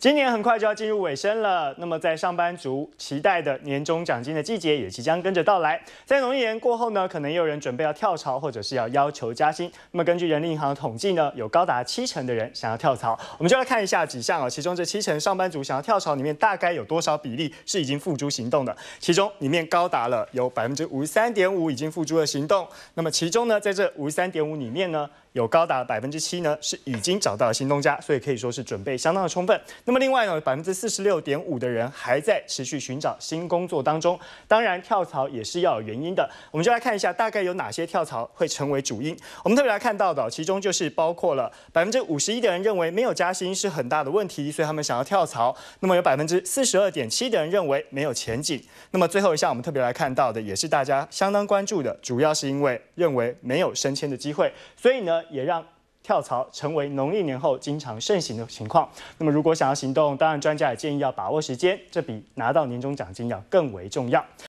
今年很快就要进入尾声了，那么在上班族期待的年终奖金的季节也即将跟着到来。在农历年过后呢，可能也有人准备要跳槽，或者是要求加薪。那么根据人力银行的统计呢，有高达70%的人想要跳槽。我们就来看一下几项啊，其中这70%上班族想要跳槽里面，大概有多少比例是已经付诸行动的？其中里面高达了有53.5%已经付诸了行动。那么其中呢，在这53.5里面呢，有高达7%呢是已经找到了新东家，所以可以说是准备相当的充分。 那么另外呢，46.5%的人还在持续寻找新工作当中。当然，跳槽也是要有原因的。我们就来看一下，大概有哪些跳槽会成为主因。我们特别来看到的，其中就是包括了51%的人认为没有加薪是很大的问题，所以他们想要跳槽。那么有42.7%的人认为没有前景。那么最后一项，我们特别来看到的，也是大家相当关注的，主要是因为认为没有升迁的机会，所以呢，也让 跳槽成为农历年后经常盛行的情况。那么，如果想要行动，当然专家也建议要把握时间，这比拿到年终奖金要更为重要。